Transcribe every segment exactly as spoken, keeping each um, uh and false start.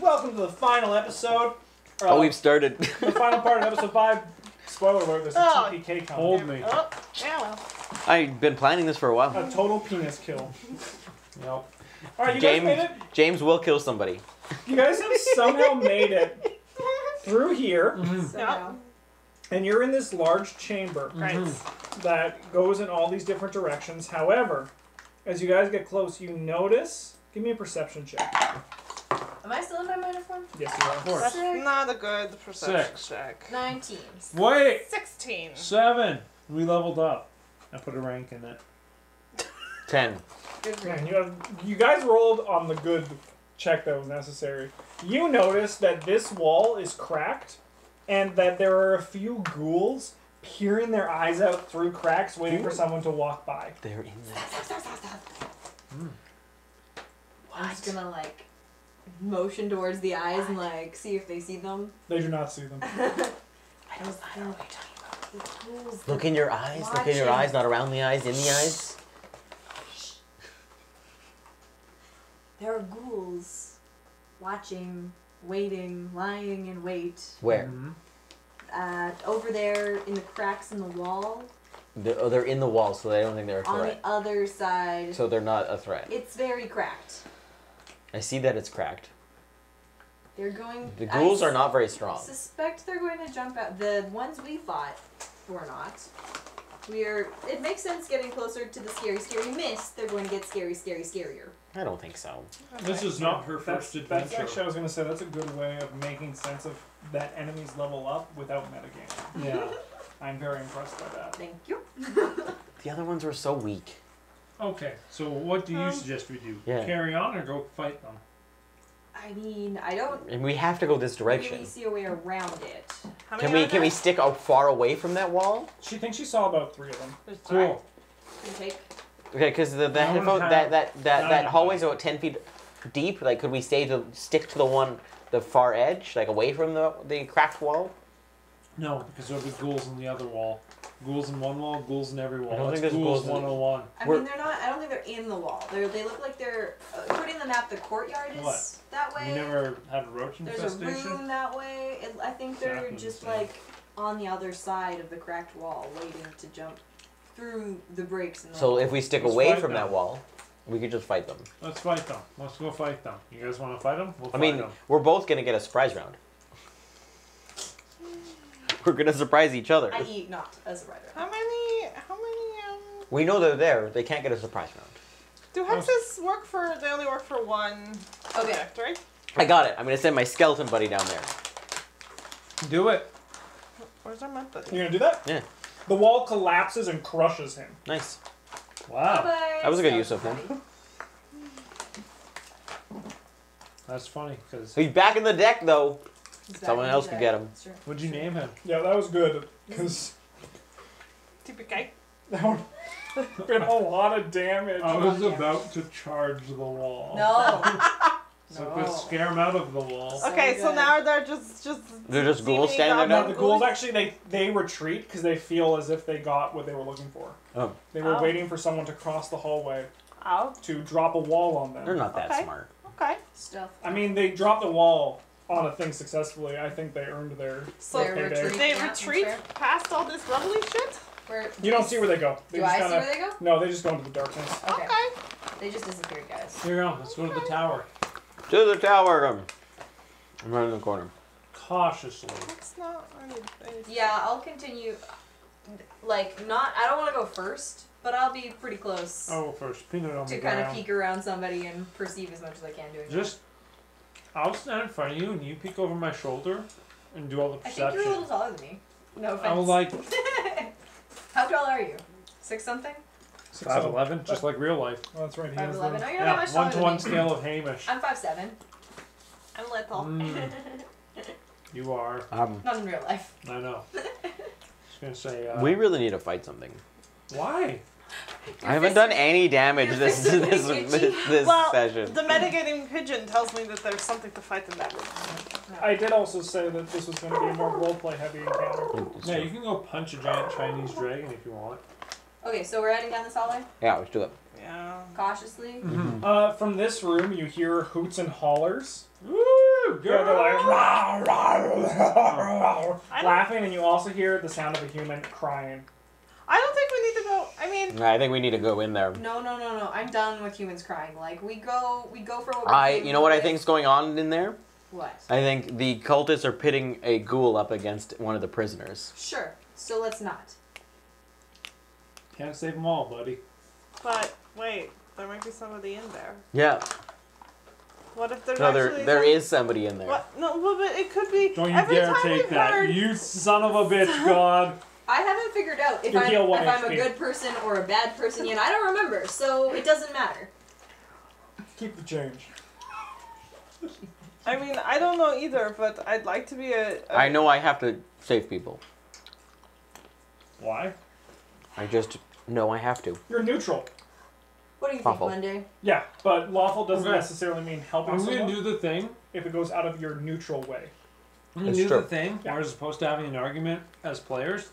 Welcome to the final episode. Uh, oh, we've started. The final part of episode five. Spoiler alert, there's a oh, T P K coming. Hold me. Oh, yeah, well. I've been planning this for a while. A total penis kill. Yep. All right, you James, guys made it. James will kill somebody. You guys have somehow made it through here. Mm-hmm. Somehow. And you're in this large chamber mm-hmm. that goes in all these different directions. However, as you guys get close, you notice... Give me a perception check. Am I still in my minor form? Yes, you are. Of course. That's not a good perception Six. check. nineteen. Wait! sixteen. seven. We leveled up. I put a rank in it. ten. Man, you, have, you guys rolled on the good check that was necessary. You notice that this wall is cracked and that there are a few ghouls peering their eyes out through cracks waiting Ooh. for someone to walk by. They're in there. Stop, stop, stop, stop, stop. Mm. I'm just gonna like motion towards the eyes and like see if they see them. They do not see them. I don't. I don't know what you're talking about. Ghouls, look in your eyes. Watching. Look in your eyes. Not around the eyes. In the eyes. Shh. There are ghouls watching, waiting, lying in wait. Where? Mm-hmm. Uh, over there in the cracks in the wall. They're, oh, they're in the wall, so they don't think they're a threat. On the other side. So they're not a threat. It's very cracked. I see that it's cracked. They're going... The ghouls I are not very strong. I suspect they're going to jump out. The ones we fought were not. We are... It makes sense getting closer to the scary, scary mist. They're going to get scary, scary, scarier. I don't think so. Okay. This is not her first that's, adventure. That's actually, I was going to say, that's a good way of making sense of that enemy's level up without metagaming. Yeah. I'm very impressed by that. Thank you. The other ones were so weak. Okay, so what do you um, suggest we do? Yeah. Carry on or go fight them? I mean, I don't... And we have to go this direction. Really see a way around it. How many can we can we stick out far away from that wall? She thinks she saw about three of them. There's cool. Right. Can take... Okay, because the, the that, info, that that that that, that hallway's about ten feet deep. Like, could we stay to stick to the one, the far edge, like away from the the cracked wall? No, because there'll be ghouls in the other wall. Ghouls in one wall, ghouls in every wall. I don't think there's ghouls one oh one. I mean, they're not, I don't think they're in the wall. They're, they look like they're, according to the map, the courtyard is what? that way. You never had a roach infestation? There's a room that way. It, I think they're exactly just the like on the other side of the cracked wall, waiting to jump through the breaks in the So wall. If we stick Let's away from them. that wall, we could just fight them. Let's fight them. Let's go fight them. You guys want to fight them? We'll I fight mean, them. We're both going to get a surprise round. We're gonna surprise each other. I E, not a surprise round. How many? How many? Um... We know they're there. They can't get a surprise round. Do hexes work for? They only work for one. Okay. Factory? I got it. I'm gonna send my skeleton buddy down there. Do it. Where's our method? You're gonna do that? Yeah. The wall collapses and crushes him. Nice. Wow. Bye-bye. That was a good use of him. That's funny because he's back in the deck though. Someone else could get him. Sure. What'd you name him? Yeah, that was good. Because... T P K. That would been a lot of damage. I was about to charge the wall. No. So no. Could scare them out of the wall. Okay, so, so now they're just... just they're just ghouls standing there now? The ghouls actually, they, they retreat because they feel as if they got what they were looking for. Oh. They were oh. waiting for someone to cross the hallway oh. to drop a wall on them. They're not that okay. smart. Okay. Stuff. I mean, they dropped the wall... on a thing successfully. I think they earned their... So their retreat. They yeah, retreat sure. past all this lovely shit? Where, you don't see where they go. They do just I kinda, see where they go? No, they just go into the darkness. Okay. okay. They just disappeared, guys. Here you go. Let's okay. go to the tower. To the tower! I'm right in the corner. Cautiously. It's not... I need, I need yeah, I'll continue. Like, not... I don't want to go first, but I'll be pretty close. Oh, first. Peek around To kind of peek around somebody and perceive as much as I can doing Just... that. I'll stand in front of you and you peek over my shoulder and do all the perception. I think you're a little taller than me. No offense. I'm like... How tall are you? Six something? five eleven, just like real life. Oh, that's right. five eleven. Oh, you're yeah, not much taller than me. one to one scale of Hamish. I'm five seven. I'm a little tall. Mm. You are. Um, not in real life. I know. I was going to say... Uh, we really need to fight something. Why? Your I haven't done any damage this this, this, this well, session. The mitigating pigeon tells me that there's something to fight in that room. I did also say that this was going to be a more roleplay heavy encounter. Yeah, you can go punch a giant Chinese dragon if you want. Okay, so we're heading down this hallway? Yeah, let's do it. Yeah. Cautiously? Mm-hmm. uh, from this room, you hear hoots and hollers. Woo! you, girl! They're like, rah, rah, rah, rah, laughing, and you also hear the sound of a human crying. I don't think we need to go. I mean, I think we need to go in there. No, no, no, no. I'm done with humans crying. Like we go, we go for what. We I, you know what I think's going on in there? What? I think the cultists are pitting a ghoul up against one of the prisoners. Sure. So let's not. Can't save them all, buddy. But wait, there might be somebody in there. Yeah. What if there's no, there, actually there is somebody in there? What? No, well, but it could be. Don't you every dare time take that, heard... you son of a bitch, God. I haven't figured out if I'm, if I'm a good person or a bad person yet. I don't remember, so it doesn't matter. Keep the change. I mean, I don't know either, but I'd like to be a... a... I know I have to save people. Why? I just know I have to. You're neutral. What do you lawful. think, Monday? Yeah, but lawful doesn't okay. necessarily mean helping someone. I'm going to do the thing if it goes out of your neutral way. I'm going to do true. the thing yeah. We're supposed to have an argument as players.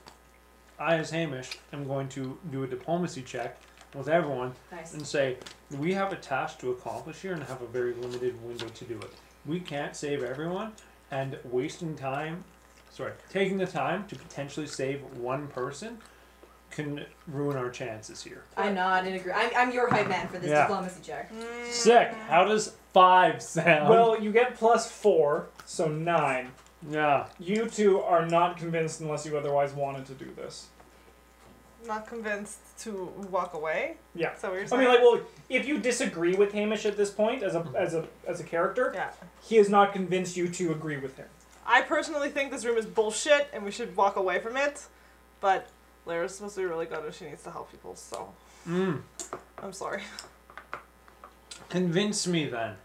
I, as Hamish, am going to do a diplomacy check with everyone nice. and say, we have a task to accomplish here and have a very limited window to do it. We can't save everyone, and wasting time, sorry, taking the time to potentially save one person can ruin our chances here. I nod and agree. I'm, I'm your hype man for this yeah. diplomacy check. Sick. How does five sound? Well, you get plus four, so nine. Yeah. You two are not convinced unless you otherwise wanted to do this. Not convinced to walk away? Yeah. So you're saying? I mean, like, well, if you disagree with Hamish at this point as a as a as a character, yeah. he is not convinced you to agree with him. I personally think this room is bullshit and we should walk away from it, but Lara's supposed to be really good and she needs to help people, so mm. I'm sorry. Convince me then.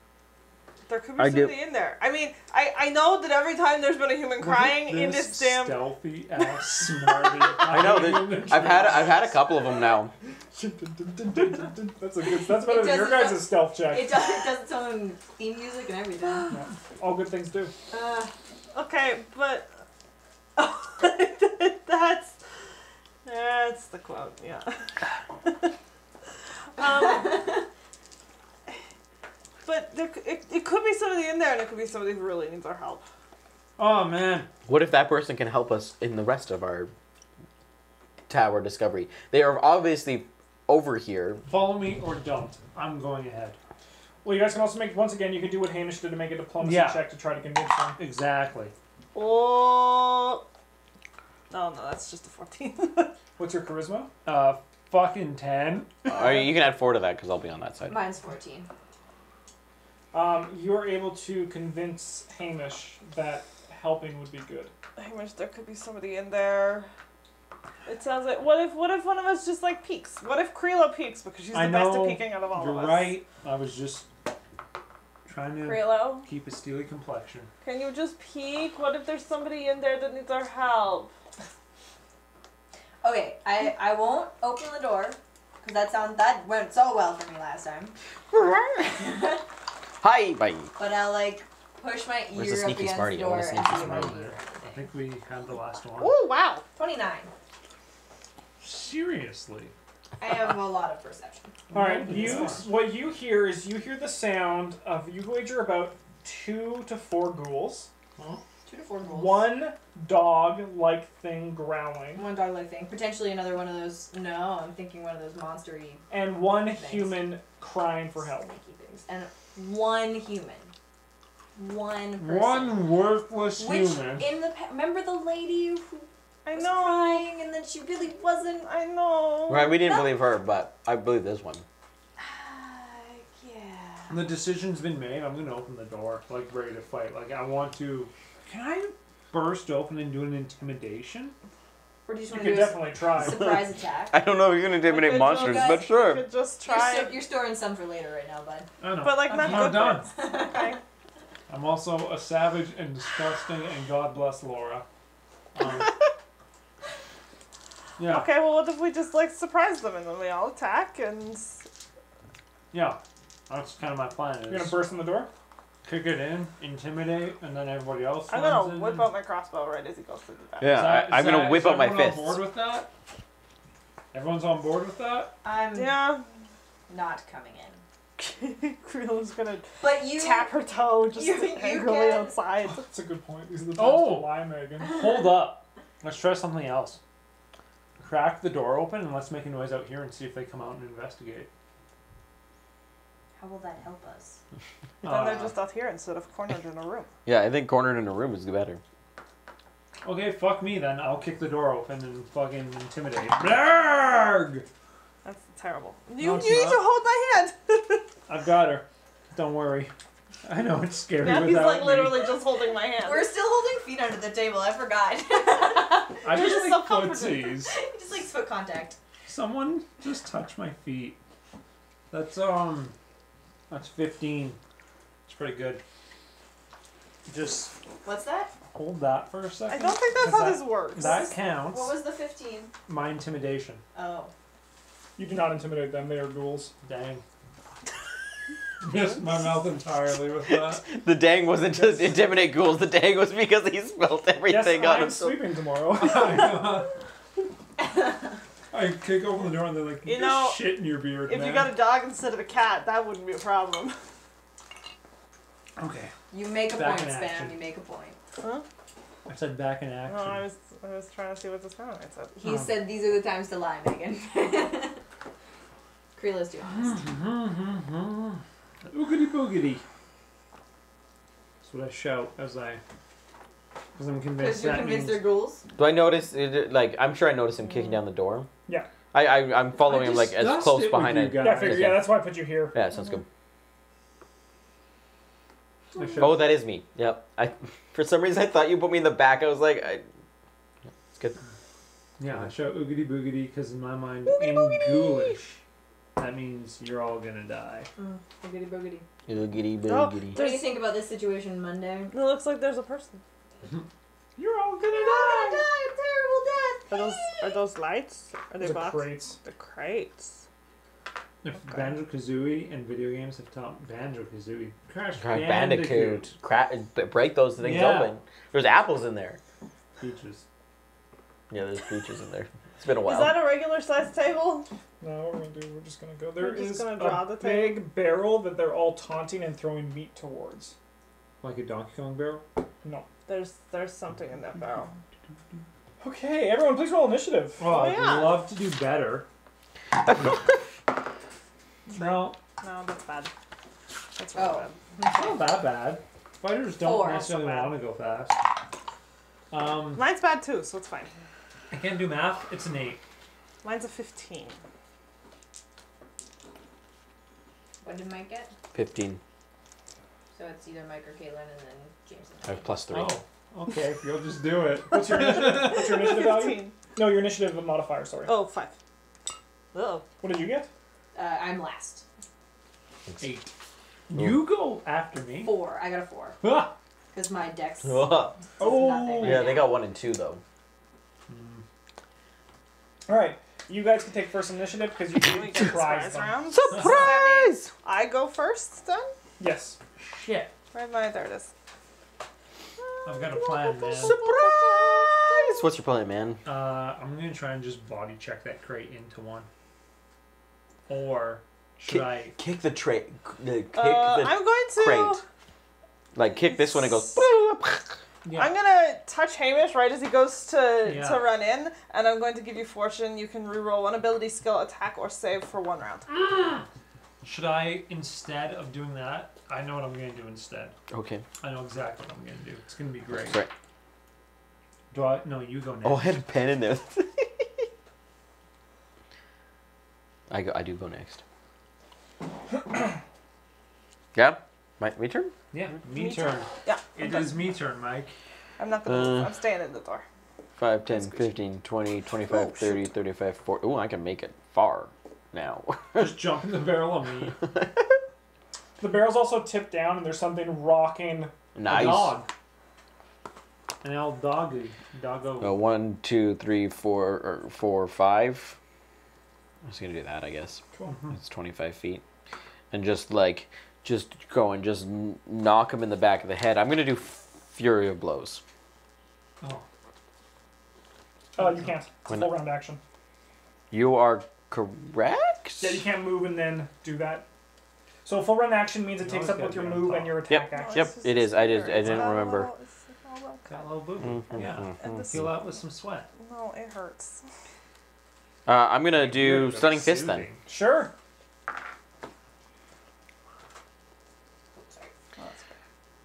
There could be I somebody get... in there. I mean, I, I know that every time there's been a human crying this in this damn stealthy ass smarty. I know. I've had I've had a couple of them now. That's a good. That's better than your guys' stealth check. It does it does its own theme music and everything. Yeah. All good things do. Uh, okay, but oh, that's that's the quote. Yeah. um. But there, it, it could be somebody in there, and it could be somebody who really needs our help. Oh, man. What if that person can help us in the rest of our tower discovery? They are obviously over here. Follow me or don't. I'm going ahead. Well, you guys can also make, once again, you can do what Hamish did to make a diplomacy yeah. check to try to convince them. Exactly. Oh. No, no, that's just a fourteen. What's your charisma? Uh, fucking ten. Uh, you can add four to that, because I'll be on that side. Mine's fourteen. Um, you're able to convince Hamish that helping would be good. Hamish, there could be somebody in there. It sounds like, what if, what if one of us just, like, peeks? What if Krela peeks? Because she's I the know, best at peeking out of all of us. You're right. I was just trying to Krela? keep a steely complexion. Can you just peek? What if there's somebody in there that needs our help? Okay, I, I won't open the door, because that sound, that went so well for me last time. Hi, bye. But I'll like push my ear. Where's the sneaky up smarty? The door I, sneaky smarty. I think we had the last one. Oh wow, twenty-nine. Seriously. I have a lot of perception. All right, you. What you hear is you hear the sound of you wager about two to four ghouls. Huh? Two to four ghouls. One dog-like thing growling. One dog-like thing. Potentially another one of those. No, I'm thinking one of those monster-y. And one things. human crying for help. Sneaky things. And one human, one person. One worthless Which, human. In the remember the lady who I was know. crying and then she really wasn't. I know. Right, we didn't no. believe her, but I believe this one. Uh, yeah. The decision's been made. I'm gonna open the door, like ready to fight. Like I want to. Can I burst open and do an intimidation? Or do you just want to do definitely a try. surprise attack? I don't know if you're going to intimidate monsters, guys, but sure. You could just try. You're, so, you're storing some for later right now, bud. I know. But, like, not good done. Okay. I'm also a savage and disgusting, and God bless Laura. Um, yeah. Okay, well, what if we just, like, surprise them, and then we all attack, and... Yeah. That's kind of my plan. You're going to burst in the door? Kick it in, intimidate, and then everybody else. I'm gonna whip out my crossbow right as he goes through the back. Yeah, that, I'm that, gonna whip out my fist. Everyone's on board with that? Everyone's on board with that? I'm yeah. not coming in. Creel's gonna but you, tap her toe just you, you angrily can. outside. Oh, that's a good point. These are the times oh. to lie, Megan. Hold up. Let's try something else. Crack the door open and let's make a noise out here and see if they come out and investigate. How will that help us? Then uh, they're just out here instead of cornered in a room. Yeah, I think cornered in a room is better. Okay, fuck me then. I'll kick the door open and fucking intimidate. Blarg! That's terrible. You, no, you need to hold my hand! I've got her. Don't worry. I know it's scary now without he's like me. Literally just holding my hand. We're still holding feet under the table. I forgot. I just, just like footsies. He just likes foot contact. Someone just touch my feet. That's, um... That's fifteen. It's pretty good. Just... What's that? Hold that for a second. I don't think that's how that, this works. That counts. What was the fifteen? My intimidation. Oh. You do not intimidate them. They are ghouls. Dang. Missed my mouth entirely with that. The dang wasn't just intimidate ghouls. The dang was because he spilled everything yes, on I'm himself. I'm sleeping tomorrow. I, uh, I kick open the door and they're like, you know, shit in your beard, If man. you got a dog instead of a cat, that wouldn't be a problem. Okay. You make a back point, Spam. You make a point. Huh? I said back in action. No, I was, I was trying to see what this sounded like. So. He um. said these are the times to lie, Megan. Creel's doing this. Oogity boogity. That's what I shout as I... Because I'm convinced Cause you're that convinced means... they're ghouls? Do I notice... It, like, I'm sure I noticed him kicking down the door. Yeah. I, I, I'm following I him like as close behind I... Yeah, I figure, yeah, that's why I put you here. Yeah, sounds mm-hmm. good. Oh, that is me. Yep. I, for some reason, I thought you put me in the back. I was like, I, it's good. Yeah, I shout oogity boogity because in my mind, in ghoulish, that means you're all gonna die. Mm, oogity boogity. Oogity boogity. Oh, what do you think about this situation Monday? It looks like there's a person. You're all gonna you're die. Gonna die a terrible death. Are those are those lights? Are they the boxes? Crates. The crates. If okay. Banjo Kazooie and video games have taught Banjo Kazooie, Crash Bandicoot, Bandicoot. break those things yeah. open. There's apples in there. Peaches. Yeah, there's peaches in there. It's been a while. Is that a regular sized table? No, we're gonna do. We're just gonna go. There we're is gonna draw a the big table. barrel that they're all taunting and throwing meat towards. Like a Donkey Kong barrel? No. There's there's something in that barrel. Okay, everyone, please roll initiative. Oh, oh I'd yeah. love to do better. No. No, that's bad. That's really oh. bad. It's not that bad. Fighters don't Four. necessarily want to go fast. Um, Mine's bad too, so it's fine. I can't do math. It's an eight. Mine's a fifteen. What did Mike get? fifteen. So it's either Mike or Caitlin and then James and I. I have plus three. Oh, okay. You'll just do it. What's your initiative, What's your initiative value? No, your initiative modifier, sorry. Oh, five. Uh-oh. What did you get? Uh, I'm last. Eight. Ooh. You go after me. Four. I got a four. Because my dex. Oh. Nothing right yeah, now. They got one and two though. Mm. All right, you guys can take first initiative because you can get surprise round. Surprise! I go first then. Yes. Shit. Right by there it is. I've got a plan, man. Surprise! What's your plan, man? Uh, I'm gonna try and just body check that crate into one. Or should kick, I kick the tray? Kick uh, the I'm going to crate. Like kick this one and goes. Yeah. I'm gonna touch Hamish right as he goes to yeah. to run in, and I'm going to give you fortune. You can reroll one ability, skill, attack, or save for one round. Mm. Should I instead of doing that? I know what I'm gonna do instead. Okay. I know exactly what I'm gonna do. It's gonna be great. Right. Do I? No, you go next. Oh, I had a pen in there. I, go, I do go next. Yeah? My, me turn? Yeah, me, me turn. turn. Yeah. It is me turn, Mike. I'm not going to uh, I'm staying in the door. five, ten, fifteen, twenty, twenty-five, oh, thirty, shoot. thirty-five, forty. Ooh, I can make it far now. Just jump in the barrel on me. The barrel's also tipped down and there's something rocking nice. a dog. An old doggy. Doggo. Uh, one, two, three, four, or four, five. I'm just gonna do that, I guess. Cool. It's twenty-five feet, and just like, just go and just knock him in the back of the head. I'm gonna do Fury of Blows. Oh. Oh, uh, you can't. It's a full round action. You are correct. Yeah, you can't move and then do that. So full run action means it takes up with your move and your attack yep. action. Yep, it is. I did. I didn't got remember. Little, got a little boo. -boo. Mm-hmm. Yeah, mm-hmm. Feel out with some sweat. No, it hurts. Uh, I'm gonna do go stunning soothing. fist then. Sure.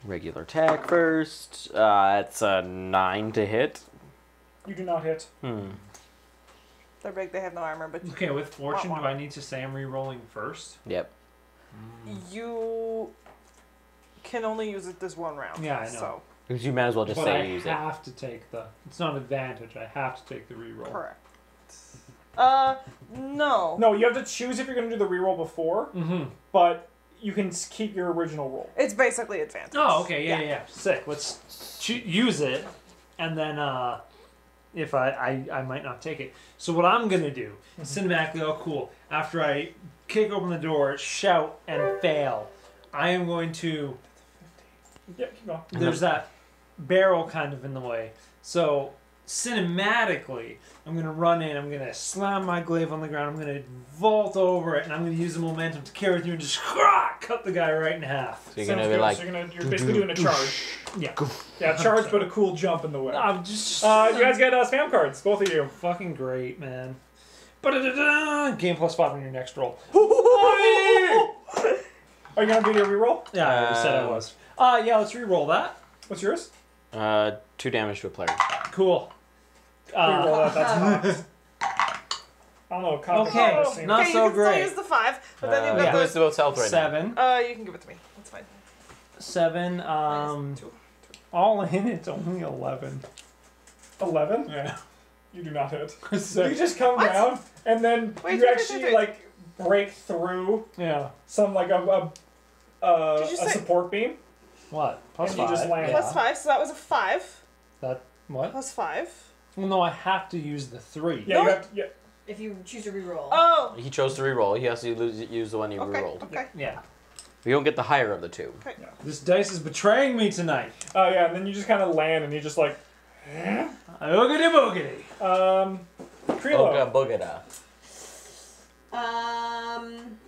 Regular attack first. Uh, it's a nine to hit. You do not hit. Hmm. They're big. They have no armor, but okay. With fortune, do I need to say I'm re-rolling first? Yep. Mm. You can only use it this one round. Yeah, I know. So. Because you might as well just but say I use it. I have to take the. It's not an advantage. I have to take the reroll. Correct. Uh, no. No, you have to choose if you're going to do the reroll before. Mm-hmm. But you can keep your original roll. It's basically advantage. Oh, okay. Yeah, yeah, yeah. yeah. Sick. Let's use it, and then uh, if I, I I might not take it. So what I'm going to do, mm-hmm. cinematically, oh cool. After I kick open the door, shout, and fail, I am going to. Yeah, keep going. There's that barrel kind of in the way. So cinematically, I'm going to run in, I'm going to slam my glaive on the ground, I'm going to vault over it, and I'm going to use the momentum to carry through and just ah, cut the guy right in half. So you're going to be like... So you're, gonna, you're basically doing a charge. Yeah. Yeah, charge, but a cool jump in the way. I'm just... Uh, you guys got uh, spam cards, both of you. Fucking great, man. Ba-da-da-da! Game plus five on your next roll. Are you going to do your reroll? Yeah, I already said I was. Uh, yeah, let's reroll that. What's yours? Uh, two damage to a player. Cool. Uh, that's I don't know. Copy okay, okay not okay, so you can great. Still use the five, but then uh, you've got yeah. the, the right seven. Now. Uh, you can give it to me. That's fine. Seven. Um, two. Two. All in, it's only eleven. Eleven? Yeah. You do not hit. So you just come what? down and then Wait, you actually you like break through. Yeah. Some like a a, a, a support beam. What? Plus and five. You just land. Plus yeah. five. So that was a five. That what? Plus five. Well, no, I have to use the three. Yeah, no. you have to, yeah. If you choose to reroll. Oh. He chose to reroll. He has to lose, use the one he okay. rerolled. Okay. Yeah. We don't get the higher of the two. Okay. Yeah. This dice is betraying me tonight. Oh uh, yeah, and then you just kind of land, and you're just like, eh? Oogity boogity. Um. Krilo. Ooga boogada. Um.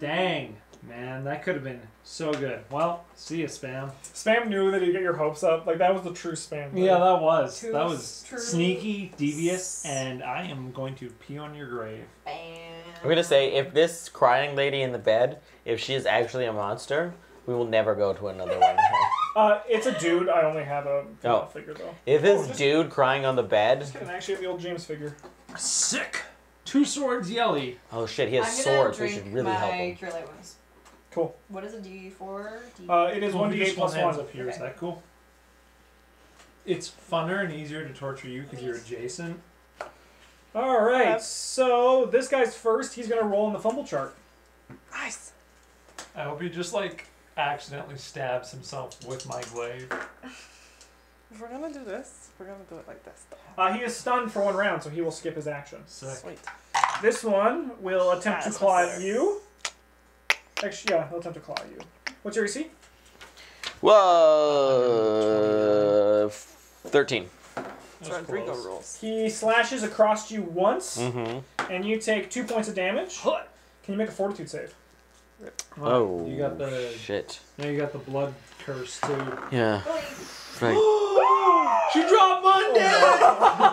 Dang, man, that could have been. So good. Well, see you, Spam. Spam knew that he'd get your hopes up. Like, that was the true Spam. Right? Yeah, that was. True, that was true. Sneaky, devious, and I am going to pee on your grave. Bam. I'm going to say, if this crying lady in the bed, if she is actually a monster, we will never go to another one. Uh, it's a dude. I only have a oh. figure, though. If it's oh, dude crying on the bed... Just kidding. I actually have the old James figure. Sick. Two swords, Yelly. Oh, shit. He has swords. We should really help him. Cool. What is a D four? Uh, it is one D eight plus one up here. Okay. Is that cool? It's funner and easier to torture you because you're adjacent. All right. Yep. So this guy's first. He's gonna roll on the fumble chart. Nice. I hope he just like accidentally stabs himself with my glaive. If we're gonna do this, we're gonna do it like this. Uh, he is stunned for one round, so he will skip his action. Sick. Sweet. This one will attempt That's to claw at you. Actually, yeah, he'll attempt to claw you. What's your A C? Whoa, uh, thirteen. Rodrigo rolls. He slashes across you once, mm-hmm. and you take two points of damage. Can you make a fortitude save? Oh, you got the shit. Now you got the blood curse too. Yeah. Right. She dropped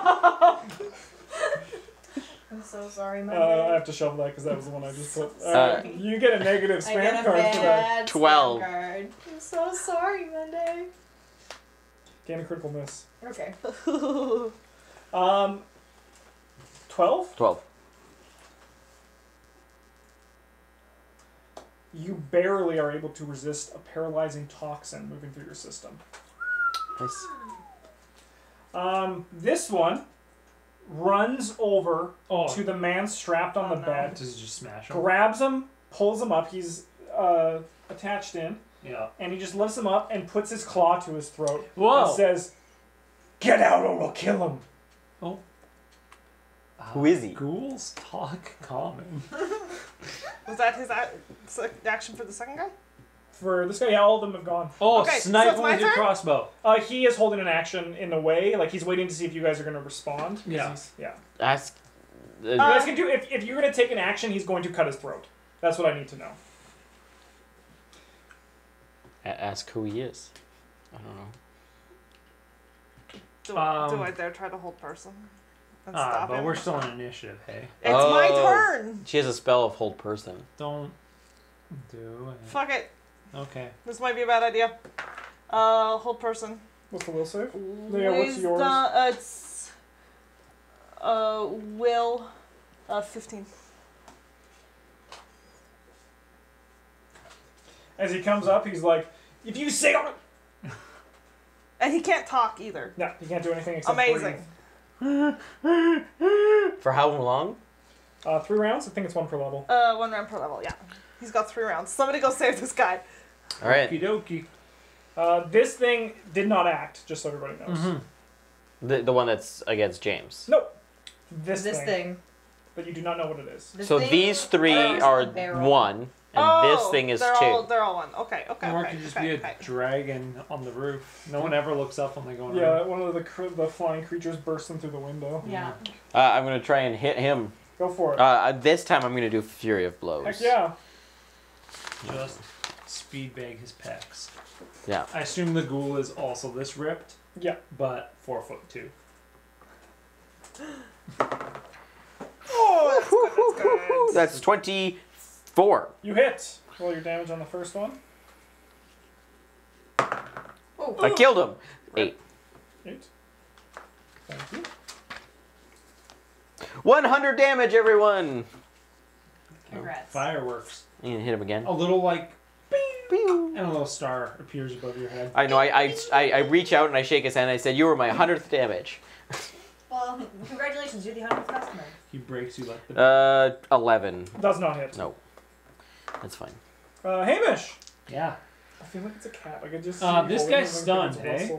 Monday. I'm so sorry, Mom. Uh, I have to shovel that because that was the one I just put. Uh, you get a negative spam I get a card bad today. Twelve. Spam card. I'm so sorry, Monday. Gain a critical miss. Okay. um. Twelve. Twelve. You barely are able to resist a paralyzing toxin moving through your system. Nice. Um. This one. Runs over oh. to the man strapped on oh, the no. bed. Does he just smash him? Grabs him, pulls him up. He's uh, attached in. Yeah. And he just lifts him up and puts his claw to his throat. Whoa. And says, "Get out or we'll kill him." Oh. Uh, Who is he? Ghouls talk common. Was that his action for the second guy? For this guy, yeah, all of them have gone. Oh, okay, snipe so with your crossbow. Uh, he is holding an action in a way. Like, he's waiting to see if you guys are going to respond. Yeah. Yeah. That's... Uh, you guys can do... If, if you're going to take an action, he's going to cut his throat. That's what I need to know. Ask who he is. I don't know. Do, um, do I dare try to hold person? And uh, stop but him? We're still on initiative, hey? It's oh, my turn! She has a spell of hold person. Don't do it. Fuck it. Okay. This might be a bad idea. Uh, hold person. What's the will save? Yeah, what's yours? The, uh, it's... Uh, will... Uh, fifteen. As he comes up, he's like, if you say... And he can't talk either. No, he can't do anything except amazing. For, for how long? Uh, three rounds. I think it's one per level. Uh, one round per level, yeah. He's got three rounds. Somebody go save this guy. All right. Okie dokie. Uh, this thing did not act, just so everybody knows. Mm-hmm. The, the one that's against James? Nope. This, this thing. thing. But you do not know what it is. This so thing? these three are one. And oh, this thing is they're two. All, they're all one. Okay, okay, Or it okay, could just okay, be a okay. dragon on the roof. No one ever looks up when they go in. Yeah, around. one of the the flying creatures bursting through the window. Yeah. Uh, I'm going to try and hit him. Go for it. Uh, this time I'm going to do Fury of Blows. Heck yeah. Just speed bag his pecs. Yeah. I assume the ghoul is also this ripped. Yeah. But four foot two. Oh, that's good, that's good. That's twenty... Four. You hit. Roll your damage on the first one. Oh. I killed him. Eight. Eight. Thank you. one hundred damage, everyone. Congrats. Oh, fireworks. You gonna hit him again? A little like, bing, bing, and a little star appears above your head. I know. I I, I, I reach out and I shake his hand. And I said, "You were my hundredth damage." Well, congratulations, you're the hundredth customer. He breaks you like the. Uh, eleven. Does not hit. No. That's fine. Uh, Hamish! Yeah. I feel like it's a cat. Like I just uh, this guy's stunned, hey?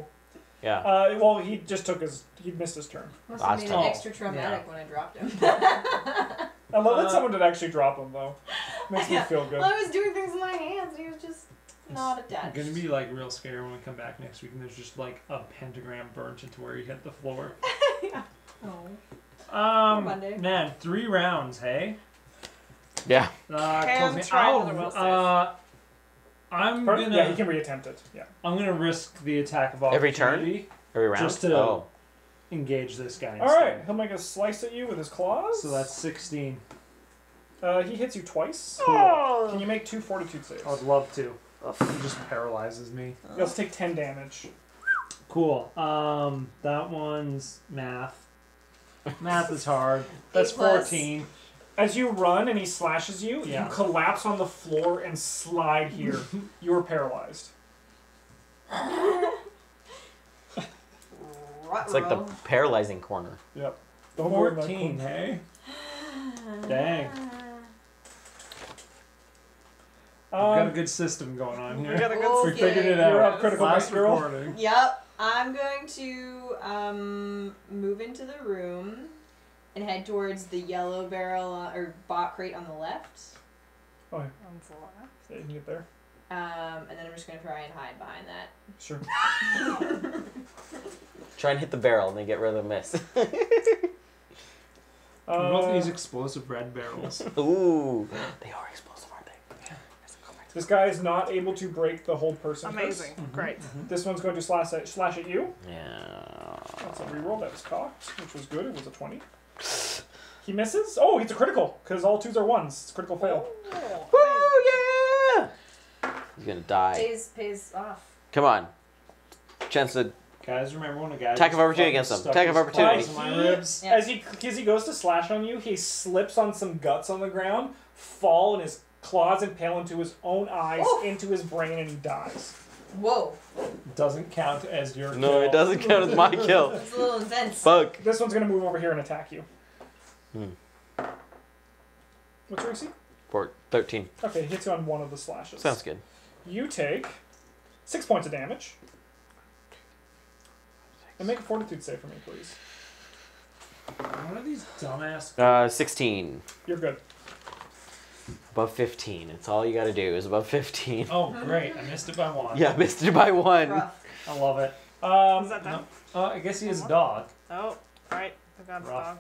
Yeah. Uh, well, he just took his... He missed his turn. Must have made it extra traumatic yeah. when I dropped him. I love uh, that someone did actually drop him, though. Makes me feel good. Well, I was doing things with my hands, and he was just not attached. It's going to be, like, real scary when we come back next week, and there's just, like, a pentagram burnt into where he hit the floor. Yeah. Oh. Um, man, three rounds, hey? Yeah. Uh, can me. Try oh, well uh, I'm Pardon? gonna. Yeah, he can reattempt it. Yeah. I'm gonna risk the attack of opportunity. Every turn, every round, just to oh. engage this guy. All instead. right, he'll make a slice at you with his claws. So that's sixteen. Uh, he hits you twice. Cool. Oh. Can you make two fortitude saves? I'd love to. Ugh. He just paralyzes me. Oh. You'll take ten damage. Cool. Um, that one's math. Math is hard. That's fourteen. As you run and he slashes you, yeah. you collapse on the floor and slide here. You are paralyzed. It's like the paralyzing corner. Yep. The fourteen, hey? Dang. We've um, got a good system going on here. We got a good okay. We figured it out. You're up critical mass recording. Yep. I'm going to um, move into the room. And head towards the yellow barrel uh, or bot crate on the left. Oh, yeah. On the left. Yeah, you can get there. Um, and then I'm just going to try and hide behind that. Sure. Try and hit the barrel and then get rid of the mist. uh, both of these explosive red barrels. Ooh. They are explosive, aren't they? Yeah. This guy is not able to break the whole person. Amazing. Mm-hmm. Great. Mm-hmm. This one's going to slash at, slash at you. Yeah. That's a reroll. That was cocked, which was good. It was a twenty. He misses. Oh, it's a critical because all twos are ones. It's a critical fail. Oh, oh yeah! He's gonna die. Pays pays off. Come on, chance to. Guys, remember when a guy attack of opportunity against him. Attack of opportunity. As he as he goes to slash on you, he slips on some guts on the ground, fall, and his claws impale into his own eyes, oh. into his brain, and he dies. Whoa. Doesn't count as your no, kill. No, it doesn't count as my kill. It's a little intense. Fuck. This one's going to move over here and attack you. Hmm. What's your A C? thirteen. Okay, it hits you on one of the slashes. Sounds good. You take six points of damage. And make a fortitude save for me, please. What are these dumbass... Uh, sixteen. You're good. Above fifteen. It's all you got to do is above fifteen. Oh, great. I missed it by one. Yeah, I missed it by one. Rough. I love it. Um, is that done? No. Uh, I guess he is a dog. Oh, all right. I got a dog.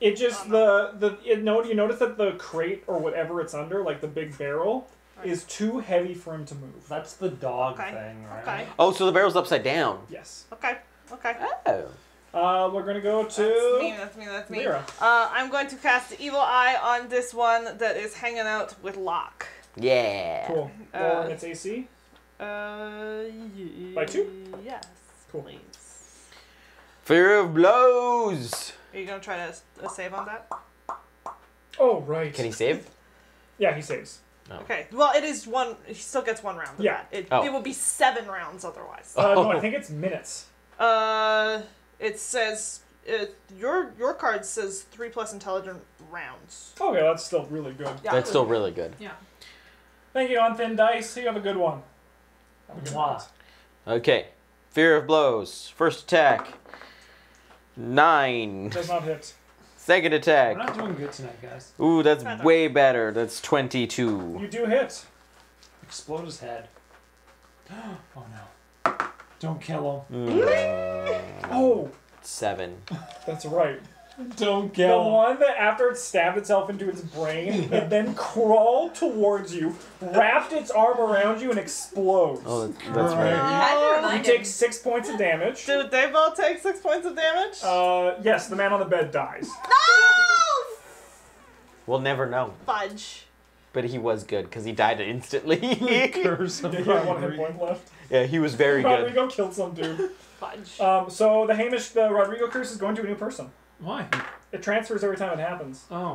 It just, the, the it, no, you notice that the crate or whatever it's under, like the big barrel, right. is too heavy for him to move. That's the dog okay. thing, right? Okay. Oh, so the barrel's upside down. Yes. Okay. Okay. Oh. Uh, we're going to go to... That's me, that's me, that's me. Lyra. Uh, I'm going to cast the Evil Eye on this one that is hanging out with Locke. Yeah. Cool. Uh, or its A C? Uh, By two? Yes. Cool. Please. Fear of blows. Are you going to try to uh, save on that? Oh, right. Can he save? Yeah, he saves. No. Okay. Well, it is one... He still gets one round. Yeah. That. It, oh. it will be seven rounds otherwise. Uh, oh. No, I think it's minutes. Uh... It says it, your your card says three plus intelligent rounds. Okay, that's still really good. Yeah, that's still really good. Yeah. Thank you, On Thin Dice. You have a good one. Have a good wow. one. Okay. Fear of blows. First attack. Nine. Does not hit. Second attack. We're not doing good tonight, guys. Ooh, that's better. way better. That's twenty-two. You do hit. Explode his head. Oh no. Don't kill him. Mm. Oh! Seven. That's right. Don't kill him. The one that after it stabbed itself into its brain, it then crawled towards you, wrapped its arm around you, and explodes. Oh, that's right. Uh, you take six points of damage. Did they both take six points of damage? Uh, yes, the man on the bed dies. No! We'll never know. Fudge. But he was good because he died instantly. Did he have one hit point left? Yeah, he was very good. Rodrigo killed some dude. Fudge. Um, so the Hamish, the Rodrigo curse is going to a new person. Why? It transfers every time it happens. Oh.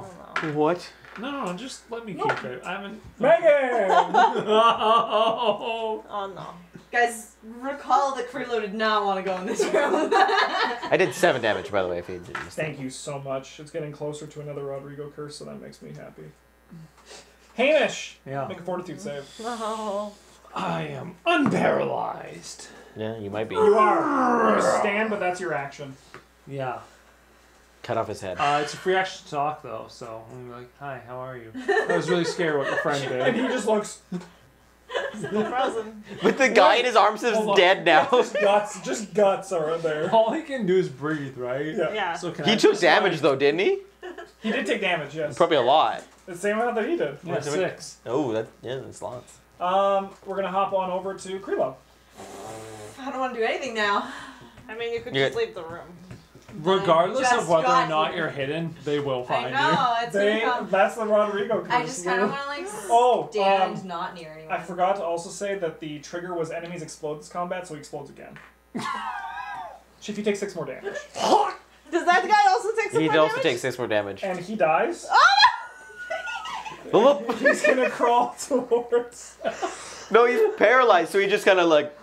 What? No, no, just let me no. keep it. I haven't. Megan! oh, oh no. Guys, recall that Carrillo did not want to go in this room. I did seven damage, by the way, if you didn't miss Thank that. you so much. It's getting closer to another Rodrigo curse, so that makes me happy. Hamish! Yeah. Make a fortitude save. No. I am unparalyzed. Yeah, you might be. You are. You stand, but that's your action. Yeah. Cut off his head. Uh, it's a free action to talk, though, so I'm gonna be like, hi, how are you? I was really scared what your friend did. And he just looks... frozen. But the guy in his arms is dead now. Just guts, just guts are in there. All he can do is breathe, right? Yeah. yeah. So can he I took damage, like... though, didn't he? He did take damage, yes. Probably a lot. The same amount that he did. Yeah, six. six. Oh, that, yeah, that's lots. Um, we're going to hop on over to Krilo. I don't want to do anything now. I mean, you could You're just leave the room. Regardless of whether or not you're hidden, they will find I know, you. It's they, that's the Rodrigo curse. I just kind of want to like oh, stand um, not near anyone. I forgot to also say that the trigger was enemies explode this combat, so he explodes again. If you take six more damage. Does that guy also take six he more damage? He also takes six more damage. And he dies. Oh! No! He's going to crawl towards... No, he's paralyzed, so he just kind of like...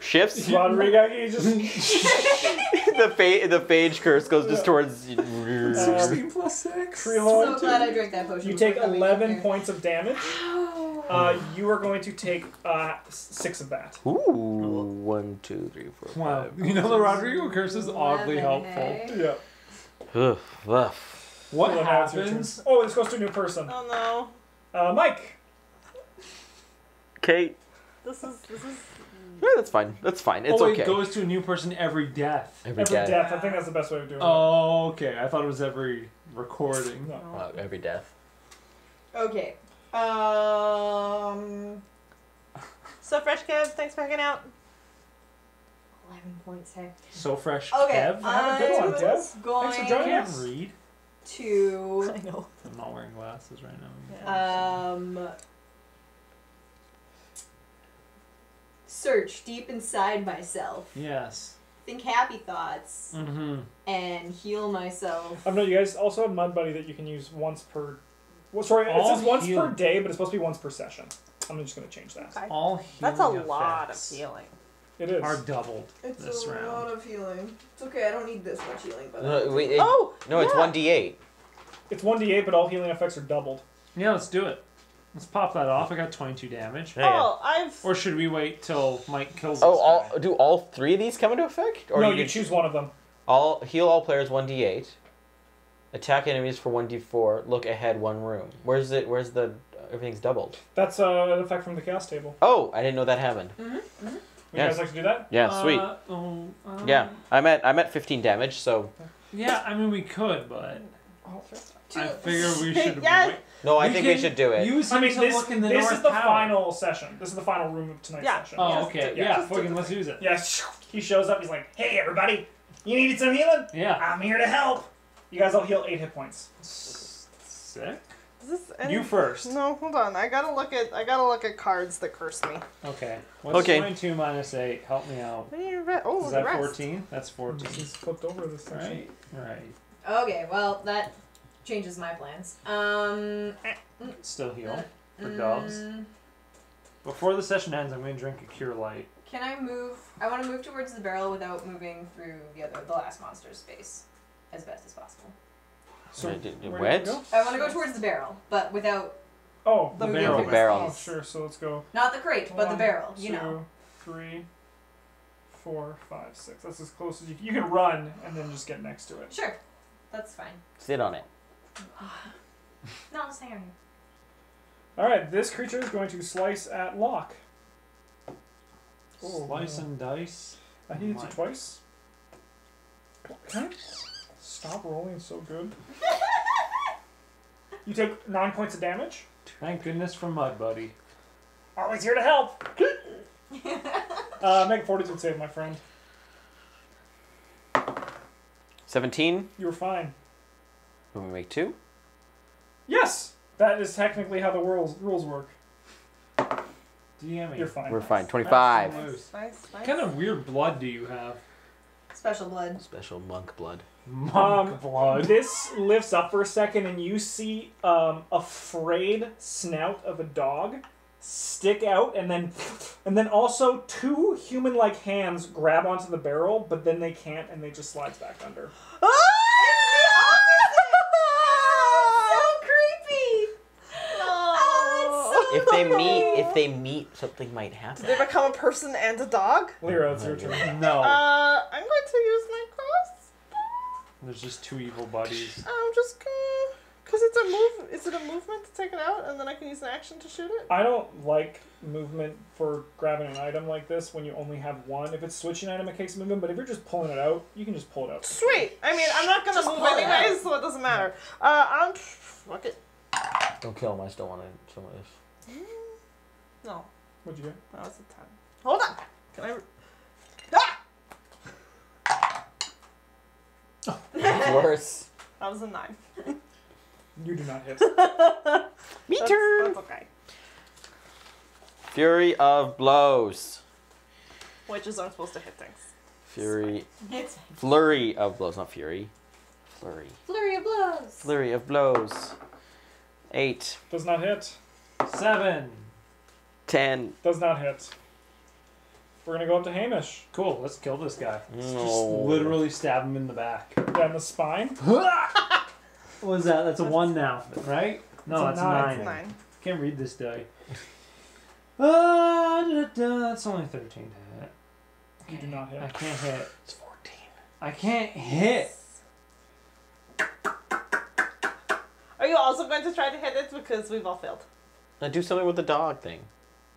Shifts. Rodrigo, he just the phage the phage curse goes just towards uh, sixteen plus six. So glad I drank that potion. You take eleven points of damage. Uh, you are going to take uh, six of that. Ooh, one, two, three, four, wow. five. You know the Rodrigo curse is oddly helpful. Yeah. What so happens? Oh, this goes to a new person. Oh no. Uh, Mike. Kate. This is this is. Yeah, that's fine. That's fine. It's oh, okay. Oh, it goes to a new person every death. Every, every death. death. I think that's the best way of doing it. Oh, okay. I thought it was every recording. No. Uh, every death. Okay. Um. So Fresh Kev, thanks for hanging out. Eleven points, hey. So Fresh okay, Kev. Have a good one, Kev. Going thanks for joining us. Read. To. I know. I'm not wearing glasses right now. Yeah. Um. Search deep inside myself. Yes. Think happy thoughts. Mm-hmm. And heal myself. I know you guys also have Mud Buddy that you can use once per... Well, sorry, All it says once per day, but it's supposed to be once per session. I'm just going to change that. Okay. All healing That's a lot of healing. It is. Are doubled it's this round. It's a lot of healing. It's okay, I don't need this much healing. But no, wait, it, oh! No, yeah. It's one d eight. It's one d eight, but all healing effects are doubled. Yeah, let's do it. Let's pop that off. I got twenty-two damage. There oh, I've. Or should we wait till Mike kills? Oh, all, do all three of these come into effect? Or no, you, you choose one of them. All heal all players one d eight, attack enemies for one d four. Look ahead one room. Where's it? Where's the? Everything's doubled. That's uh, an effect from the chaos table. Oh, I didn't know that happened. Mm-hmm. Mm-hmm. Would yes. you guys like to do that? Yeah, uh, sweet. Um, yeah, I'm at I'm at fifteen damage. So. Yeah, I mean we could, but. I figure we should. Yes. Wait. No, I we think we should do it. Use I mean, this, look in the this is the tower. final session. This is the final room of tonight's yeah. session. Oh, okay. Yeah, yeah fucking let's use it. Yeah. He shows up. He's like, "Hey, everybody, you needed some healing? Yeah. I'm here to help. You guys all heal eight hit points." Sick. Is this any... You first. No, hold on. I gotta look at. I gotta look at cards that curse me. Okay. What's okay. twenty-two minus eight? Help me out. Oh, is that fourteen? That's fourteen. This is flipped over this section. Right. Right. Okay, well, that changes my plans. Um, Still heal for Dobbs. Before the session ends, I'm going to drink a Cure Light. Can I move? I want to move towards the barrel without moving through the other, the last monster's space as best as possible. So what? I want to go towards the barrel, but without. Oh, the barrel. The barrel. Oh, sure. So let's go. Not the crate, but the barrel. You know. Two, three, four, five, six. That's as close as you can. You can run and then just get next to it. Sure. That's fine. Sit on it. No, I'll just hang on here. Alright, this creature is going to slice at Locke. Oh, slice no. and dice. I needed to twice. Can I stop rolling so good? You take nine points of damage. Thank goodness for Mud Buddy. Always here to help. uh, Meg forties would save my friend. seventeen? You were fine. Can we make two? Yes! That is technically how the world's rules work. D M E. You're fine. We're nice. Fine. twenty-five. Nice, nice, nice. What kind of weird blood do you have? Special blood. Special monk blood. Monk um, blood. This lifts up for a second and you see um, a frayed snout of a dog stick out, and then and then also two human-like hands grab onto the barrel, but then they can't and they just slides back under. Ah! It's so creepy. Oh, that's so creepy. If they meet if they meet something might happen. Did they become a person and a dog? Lyra, it's your turn. No. Uh I'm going to use my cross. There's just two evil buddies. I'm just gonna Because it's a move. Is it a movement to take it out, and then I can use an action to shoot it? I don't like movement for grabbing an item like this when you only have one. If it's switching item, it takes movement. But if you're just pulling it out, you can just pull it out. Sweet. I mean, I'm not gonna just move anyways, so it doesn't matter. No. Uh, I'm fuck it. Don't kill him. I still want to kill this. No. What'd you get? That was a ten. Hold on. Can I? Ah! Oh, that's worse. That was a nine. You do not hit. Me that's, turn. That's okay. Fury of blows. Witches aren't supposed to hit things. Fury. It's flurry of blows, not fury. Flurry. Flurry of blows. Flurry of blows. Eight. Does not hit. Seven. Ten. Does not hit. We're gonna go up to Hamish. Cool. Let's kill this guy. No. Just literally stab him in the back. Yeah, in the spine. What was that? That's a one now, right? No, it's a that's nine. A nine. I can't read this die. Uh, da, da, da. That's only thirteen to hit. You do not hit. I can't hit. It's fourteen. I can't hit. Are you also going to try to hit it? Because we've all failed. Now do something with the dog thing.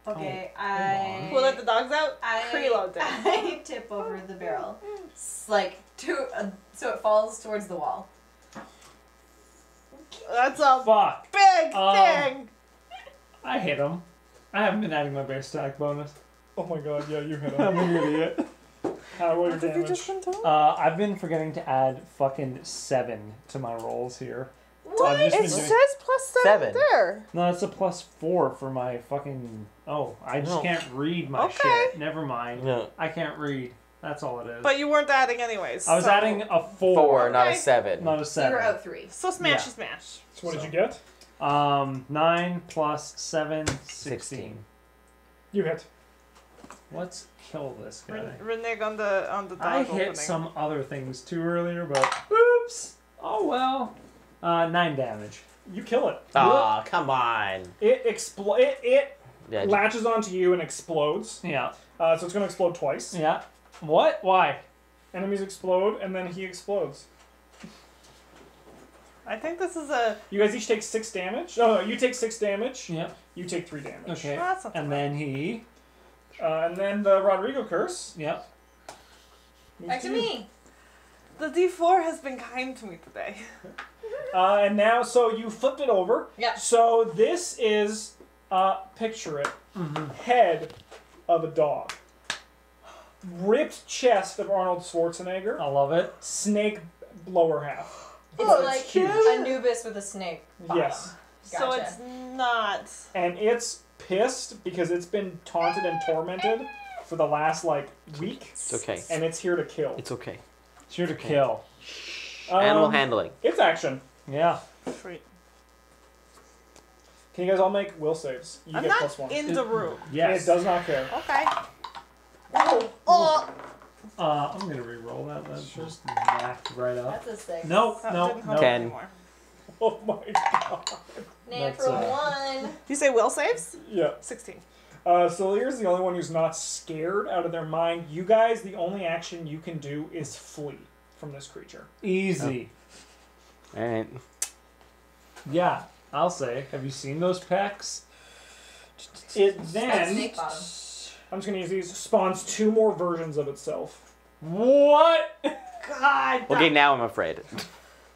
Okay, oh, I... We'll let the dogs out? I, Preload it. I tip over the barrel. It's like, to, uh, so it falls towards the wall. That's a fuck. Big um, thing. I hit him. I haven't been adding my bear stack bonus. Oh my god, yeah, you hit him. I'm an idiot. How was damage? You just been told? Uh, I've been forgetting to add fucking seven to my rolls here. What? It doing... says plus seven, seven there. No, it's a plus four for my fucking. Oh, I just no. can't read my okay. shit. Never mind. No. I can't read. That's all it is. But you weren't adding anyways. I was so. adding a four. Four, okay. Not a seven. Not a seven. You're out three. So smash yeah. smash. So what so. did you get? Um, nine plus seven, sixteen. sixteen. You hit. Let's kill this guy. Reneg on the on the dog I hit opening. Some other things too earlier, but oops. Oh well. Uh, nine damage. You kill it. Aw, oh, come on. It expl It, it yeah, latches onto you and explodes. Yeah. Uh, so it's gonna explode twice. Yeah. What? Why? Enemies explode, and then he explodes. I think this is a... You guys each take six damage. No, no, you take six damage. Yeah. You take three damage. Okay. Oh, that's not and right. then he... Uh, and then the Rodrigo curse. Yep. Moves Back to, to me. The D four has been kind to me today. Uh, and now, so you flipped it over. Yeah. So this is, uh, picture it, mm-hmm. head of a dog. Ripped chest of Arnold Schwarzenegger. I love it. Snake lower half. It's oh, like it's Anubis with a snake. Bottom. Yes. Gotcha. So it's not. And it's pissed because it's been taunted and tormented for the last, like, week. It's okay. And it's here to kill. It's okay. It's here to okay. kill. Um, Animal handling. It's action. Yeah. Free. Can you guys all make will saves? You I'm get not plus one. In it, the room. Yes. It does not care. Okay. Oh. oh. Uh, I'm gonna re-roll that. That's sure. just knocked right up. That's a six. Nope. No. No. Ten. Oh my god. Natural uh, one. Did you say will saves? Yeah. Sixteen. Uh, so here's the only one who's not scared out of their mind. You guys, the only action you can do is flee from this creature. Easy. Oh. All right. Yeah, I'll say. Have you seen those packs? It then. I'm just gonna use these. Spawns two more versions of itself. What? God. Okay, God. Now I'm afraid.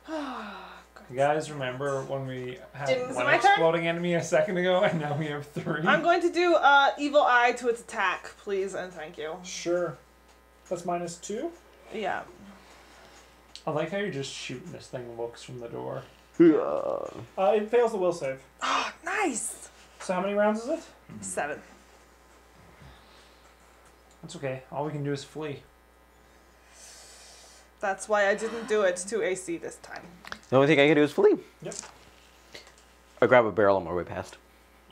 You guys remember when we had Didn't, one exploding turn? enemy a second ago, and now we have three? I'm going to do uh, evil eye to its attack, please, and thank you. Sure. That's minus two? Yeah. I like how you're just shooting this thing looks from the door. Yeah. Uh, it fails the will save. Oh, nice! So how many rounds is it? Seven. That's okay. All we can do is flee. That's why I didn't do it to A C this time. The only thing I can do is flee. Yep. Or grab a barrel on my way past.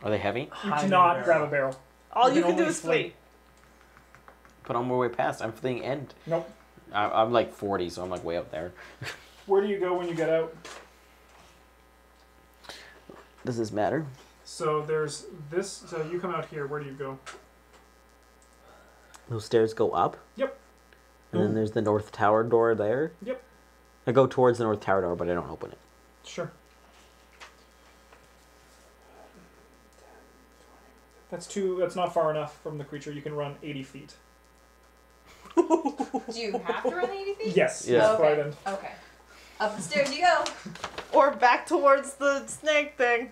Are they heavy? You cannot grab a barrel. All you, you can, can do is flee. flee. But on my way past, I'm fleeing end. Nope. I, I'm like forty, so I'm like way up there. Where do you go when you get out? Does this matter? So there's this. So you come out here. Where do you go? Those stairs go up? Yep. And then there's the North Tower door there? Yep. I go towards the North Tower door, but I don't open it. Sure. That's too... That's not far enough from the creature. You can run eighty feet. Do you have to run eighty feet? Yes. Yeah. Oh, okay. okay. Up the stairs you go. Or back towards the snake thing.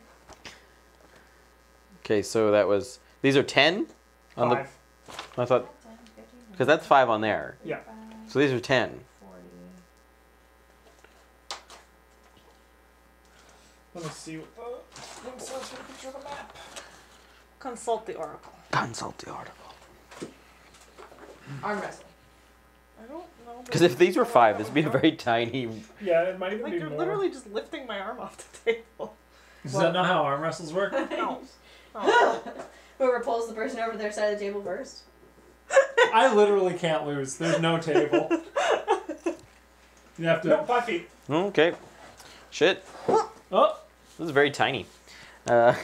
Okay, so that was... These are ten? On Five. The, I thought... Because that's five on there. Yeah. So these are ten. forty. Let me see. What the, let me see what's in the picture of the map. Consult the oracle. Consult the oracle. Arm wrestle. I don't know. Because if these were five, this would be a very tiny. Yeah, it might even like be you're more. Literally just lifting my arm off the table. Is well, that not how arm wrestles work? No. Oh. Whoever pulls the person over their side of the table first. I literally can't lose. There's no table. You have to... No, five feet. Okay. Shit. Oh. This is very tiny. Uh,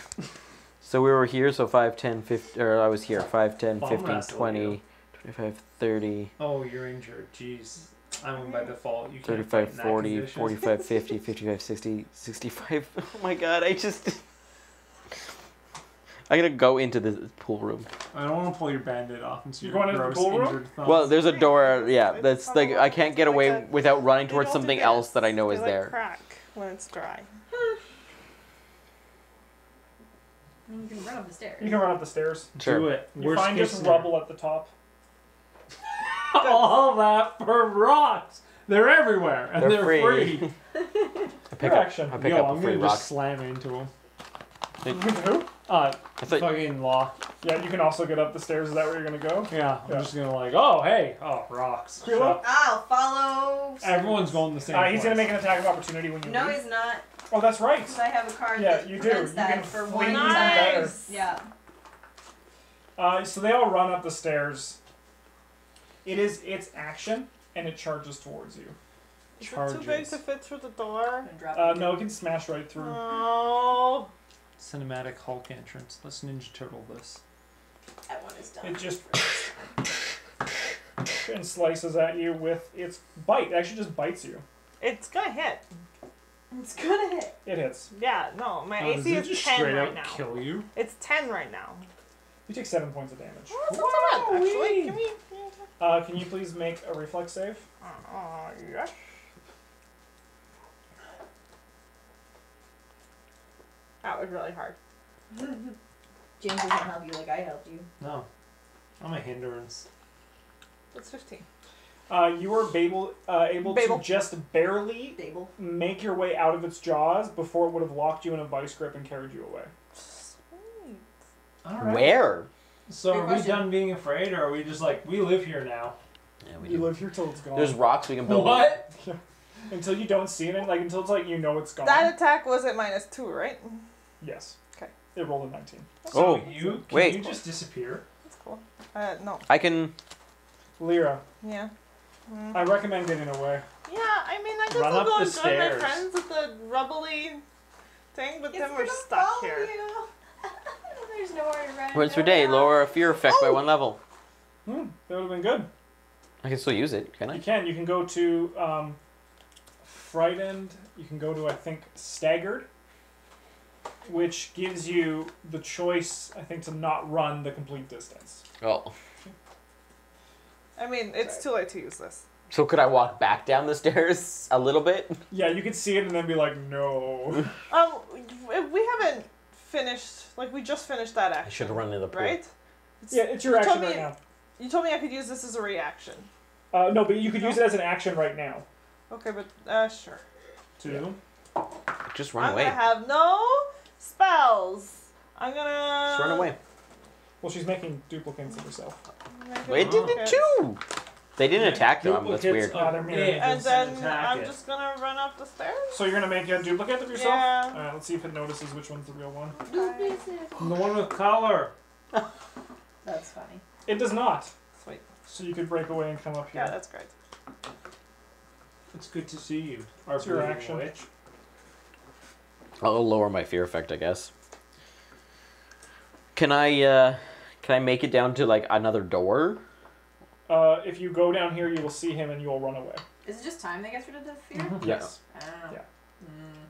so we were here, so five, ten, fifteen... Or I was here. five, ten, fifteen, twenty, twenty-five, thirty... Oh, you're injured. Jeez. I mean, by default, you can't... thirty-five, forty, forty-five, fifty, fifty-five, sixty, sixty-five... Oh my god, I just... I'm gonna go into the pool room. I don't want to pull your band-aid off and see your gross injured thumbs. Well, there's a door. Yeah, that's like I can't get away without running towards something else that I know is there. Crack when it's dry. You can run up the stairs. You can run up the stairs. Sure. Do it. You find just rubble at the top. All that for rocks. They're everywhere and they're free. I pick up a free rock. I'm gonna just slam into them. You can who? Uh, fucking law. Yeah, you can also get up the stairs. Is that where you're gonna go? Yeah, I'm yeah. just gonna like, oh hey, oh rocks. I'll follow. Everyone's going the same. Uh, he's place. gonna make an attack of opportunity when you. No, leave. He's not. Oh, that's right. Because I have a card. Yeah, that you do. You can for one nice. Yeah. Uh, so they all run up the stairs. It is its action, and it charges towards you. Is charges. It too big to fit through the door? Uh, no, it can smash right through. Oh. Cinematic Hulk entrance. Let's Ninja Turtle this. That one is done. It just and slices at you with its bite. It actually just bites you. It's gonna hit. It's gonna hit. It hits. Yeah, no, my oh, A C is just ten straight right out now. Kill you? It's ten right now. You take seven points of damage. Oh, that's not bad, actually. Can we? Uh, can you please make a reflex save? Uh, yes. That was really hard. James doesn't help you like I helped you. No. I'm a hindrance. That's fifteen. Uh, you were Babel, uh, able Babel. to just barely Babel. make your way out of its jaws before it would have locked you in a vice grip and carried you away. Sweet. All right. Where? So Good are question. we done being afraid, or are we just like, we live here now? Yeah, we you do. live here till it's gone. There's rocks we can build. What? Until you don't see it, like until it's like you know it's gone. That attack was at minus two, right? Yes. Okay. It rolled a nineteen. So oh, you, can wait. you just disappear? That's cool. Uh, no. I can... Lyra. Yeah. Mm. I recommend getting away. Yeah, I mean, I just Run will go and join my friends at the rubbly thing, but it's then we're stuck here. You. There's nowhere to run. Once per day, lower a fear effect oh. by one level. Hmm, that would have been good. I can still use it, can I? You can. You can go to um, frightened. You can go to, I think, staggered, which gives you the choice, I think, to not run the complete distance. Oh. I mean, it's too late to use this. So could I walk back down the stairs a little bit? Yeah, you could see it and then be like, no. um, we haven't finished, like, we just finished that action. I should have run into the pool. Right? It's, yeah, it's your you action me, right now. You told me I could use this as a reaction. Uh, no, but you could no? use it as an action right now. Okay, but, uh, sure. Two. Yeah. Just run I'm away. I'm gonna have no spells. I'm gonna... Just run away. Well, she's making duplicates of herself. Wait, did it too! They didn't yeah, attack though. That's weird. And then I'm it. just gonna run up the stairs. So you're gonna make a duplicate of yourself? Yeah. All right, let's see if it notices which one's the real one. Okay. The one with collar. That's funny. It does not. Sweet. So you could break away and come up here. Yeah, that's great. It's good to see you. Our your action. Witch. I'll lower my fear effect, I guess. Can I? Uh, can I make it down to like another door? Uh, if you go down here, you will see him and you will run away. Is it just time they get rid of the fear? Mm-hmm. Yes. Yeah. I don't know. Yeah.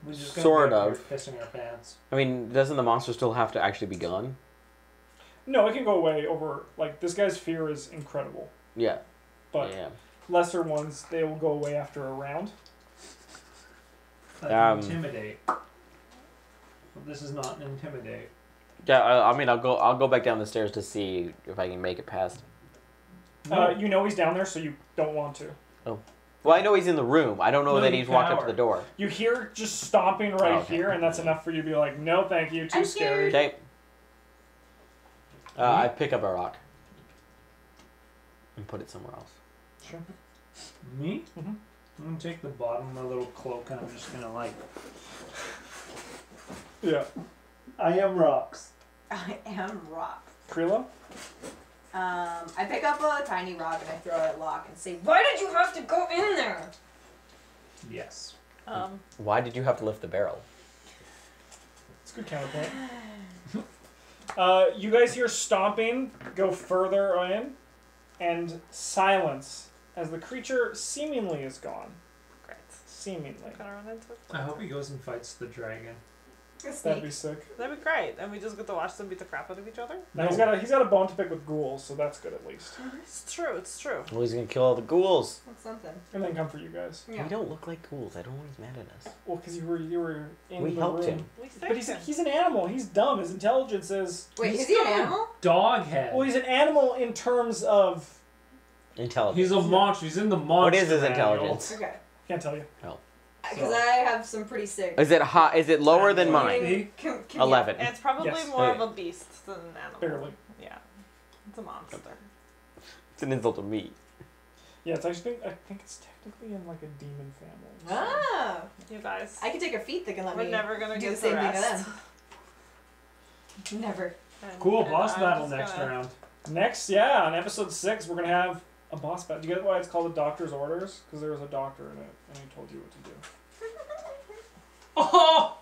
Mm. Just sort of. Pissing our pants. I mean, doesn't the monster still have to actually be gone? No, it can go away over... Like, this guy's fear is incredible. Yeah. But yeah. lesser ones, they will go away after a round. Like um, intimidate. This is not an intimidate. Yeah, I, I mean, I'll go, I'll go back down the stairs to see if I can make it past... Uh, you know he's down there, so you don't want to. Oh. Well, I know he's in the room. I don't know no, that he's walked power. up to the door. You hear just stomping right oh, okay. here, and that's enough for you to be like, no, thank you, too I'm scary. Scared. Okay. Uh, mm-hmm. I pick up a rock. And put it somewhere else. Sure. Me? Mm-hmm. I'm going to take the bottom of my little cloak, and I'm just going to like... Yeah. I am rocks. I am rocks. Krilla? Um, I pick up a tiny rock and I throw it at Locke and say, why did you have to go in there? Yes. Um. Why did you have to lift the barrel? It's a good counterpoint. uh, you guys hear stomping go further in, and silence as the creature seemingly is gone. Great. Seemingly. I hope he goes and fights the dragon. That'd be sick. That'd be great. And we just get to watch them beat the crap out of each other. No. Now he's got a he's got a bone to pick with ghouls, so that's good at least. It's true. It's true. Well, he's gonna kill all the ghouls. That's something. And then come for you guys. Yeah. We don't look like ghouls. I don't know he's mad at us. Well, because you were you were in we the helped room. Him. We but he's him. he's an animal. He's dumb. His intelligence is. Wait, he's is he an animal? Dog head. Well, he's an animal in terms of intelligence. He's a monster. He's in the monster. What is his intelligence? Animal. Okay. Can't tell you. Oh. Because so. I have some pretty sick. Is it hot? Is it lower uh, than mine? Can, can Eleven. You, it's probably yes. more oh, yeah. of a beast than an animal. Barely. Yeah, it's a monster. It's an insult to me. Yeah, it's actually. I think it's technically in like a demon family. So. Ah, you guys. I can take a feat that can let We're me. We're never gonna do the same thing to them. Never. And, cool and boss battle next gonna... round. Next, yeah, on episode six, we're gonna have. A boss battle. Do you get why it's called a doctor's orders? Because there was a doctor in it, and he told you what to do. Oh!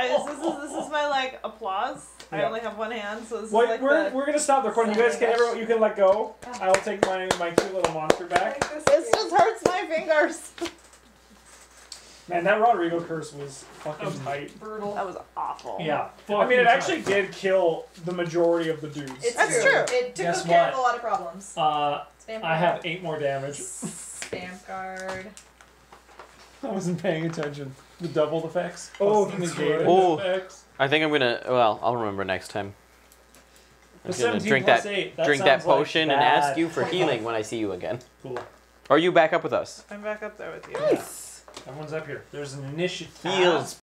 This is this is my like applause. Yeah. I only have one hand, so this well, is like we're the... we're gonna stop the recording. You guys can everyone you can let go. I will take my my cute little monster back. This just hurts my fingers. Man, that Rodrigo curse was fucking that was tight. Brutal. That was awful. Yeah. Fucking I mean, it tight. actually did kill the majority of the dudes. It's That's true. true. It took Guess care what? of a lot of problems. Uh, I have eight more damage. Stamp guard. I wasn't paying attention. The doubled effects. Oh, the negated oh, effects. I think I'm gonna. Well, I'll remember next time. I'm gonna drink that, eight, that drink that potion like and ask you for healing when I see you again. Cool. Are you back up with us? I'm back up there with you. Nice. Everyone's up here. There's an initiative. Heals